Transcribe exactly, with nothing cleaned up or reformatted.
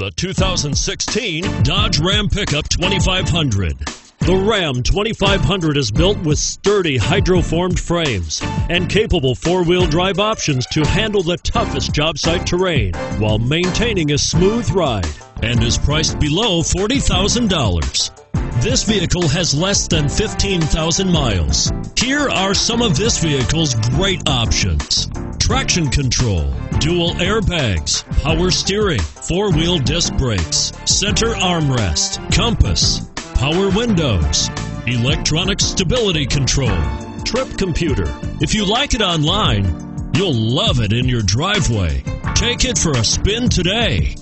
the two thousand sixteen Dodge Ram Pickup twenty-five hundred. The Ram twenty-five hundred is built with sturdy hydroformed frames and capable four-wheel drive options to handle the toughest job site terrain while maintaining a smooth ride, and is priced below forty thousand dollars. This vehicle has less than fifteen thousand miles. Here are some of this vehicle's great options: traction control, dual airbags, power steering, four-wheel disc brakes, center armrest, compass, power windows, electronic stability control, trip computer. If you like it online, you'll love it in your driveway. Take it for a spin today.